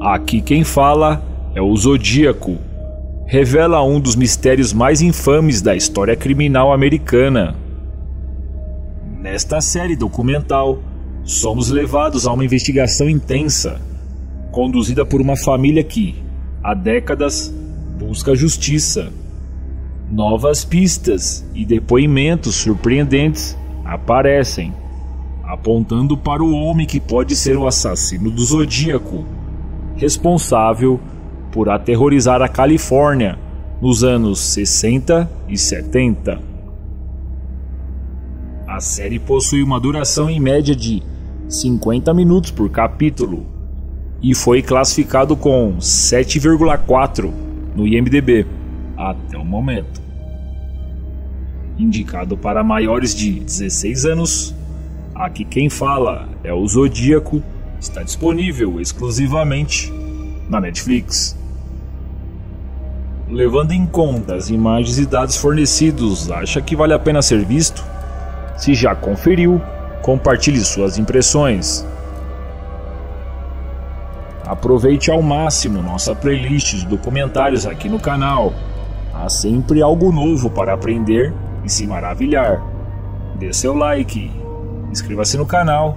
Aqui Quem Fala é o Zodíaco revela um dos mistérios mais infames da história criminal americana. Nesta série documental, somos levados a uma investigação intensa, conduzida por uma família que, há décadas, busca justiça. Novas pistas e depoimentos surpreendentes aparecem, apontando para o homem que pode ser o assassino do Zodíaco, responsável por aterrorizar a Califórnia nos anos 60 e 70. A série possui uma duração em média de 50 minutos por capítulo e foi classificado com 7,4 no IMDb até o momento. Indicado para maiores de 16 anos, Aqui Quem Fala é o Zodíaco está disponível exclusivamente na Netflix. Levando em conta as imagens e dados fornecidos, acha que vale a pena ser visto? Se já conferiu, compartilhe suas impressões. Aproveite ao máximo nossa playlist de documentários aqui no canal. Há sempre algo novo para aprender e se maravilhar. Dê seu like, inscreva-se no canal